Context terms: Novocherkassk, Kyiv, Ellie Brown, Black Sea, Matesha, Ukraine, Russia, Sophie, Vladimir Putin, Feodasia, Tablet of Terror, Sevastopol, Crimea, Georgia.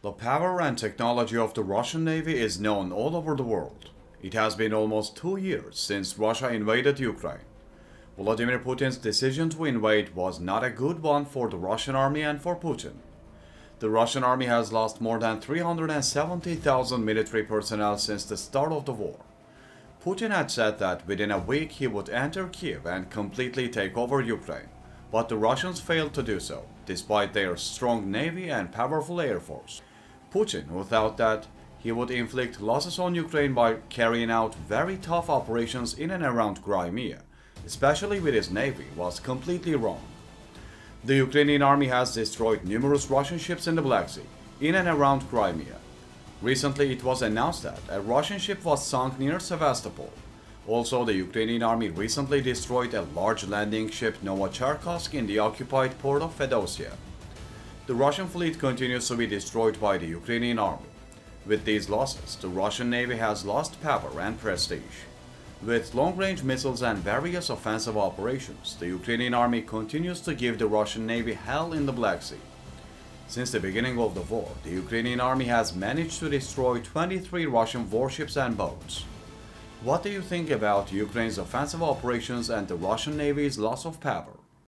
The power and technology of the Russian Navy is known all over the world. It has been almost 2 years since Russia invaded Ukraine. Vladimir Putin's decision to invade was not a good one for the Russian army and for Putin. The Russian army has lost more than 370,000 military personnel since the start of the war. Putin had said that within a week he would enter Kyiv and completely take over Ukraine, but the Russians failed to do so, despite their strong navy and powerful air force. Putin, who thought that he would inflict losses on Ukraine by carrying out very tough operations in and around Crimea, especially with his navy, was completely wrong. The Ukrainian army has destroyed numerous Russian ships in the Black Sea, in and around Crimea. Recently, it was announced that a Russian ship was sunk near Sevastopol. Also, the Ukrainian army recently destroyed a large landing ship Novocherkassk in the occupied port of Feodasia. The Russian fleet continues to be destroyed by the Ukrainian army. With these losses, the Russian Navy has lost power and prestige. With long-range missiles and various offensive operations, the Ukrainian army continues to give the Russian Navy hell in the Black Sea. Since the beginning of the war, the Ukrainian army has managed to destroy 23 Russian warships and boats. What do you think about Ukraine's offensive operations and the Russian Navy's loss of power?